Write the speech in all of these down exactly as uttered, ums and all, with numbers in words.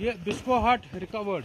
ये बिस्को हट रिकवर्ड।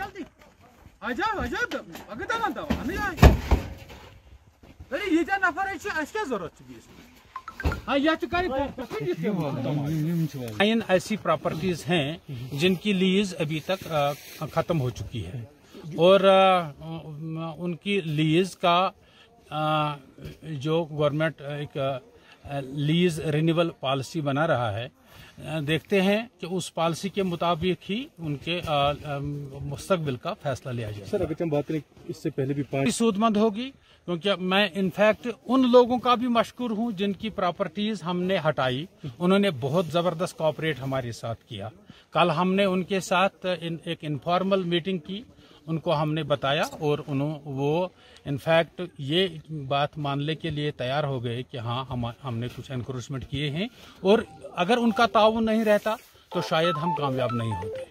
जल्दी आ जाओ आ जाओ अरे ये नफर जरूरत। ऐसी प्रॉपर्टीज हैं जिनकी लीज अभी तक खत्म हो चुकी है और उनकी लीज का जो गवर्नमेंट एक लीज रिन्यूअल पॉलिसी बना रहा है, देखते हैं कि उस पॉलिसी के मुताबिक ही उनके मुस्तकबिल का फैसला लिया जाए। सर अगर हम बात करें इससे पहले भी पार्टी सूदमंद होगी, क्योंकि मैं इनफैक्ट उन लोगों का भी मशकूर हूं जिनकी प्रॉपर्टीज हमने हटाई। उन्होंने बहुत जबरदस्त कॉपरेट हमारे साथ किया। कल हमने उनके साथ एक इनफॉर्मल मीटिंग की, उनको हमने बताया और उन्होंने वो इनफैक्ट ये बात मानने के लिए तैयार हो गए कि हाँ हम हमने कुछ एनक्रोचमेंट किए हैं और अगर उनका ताउन नहीं रहता तो शायद हम कामयाब नहीं होते।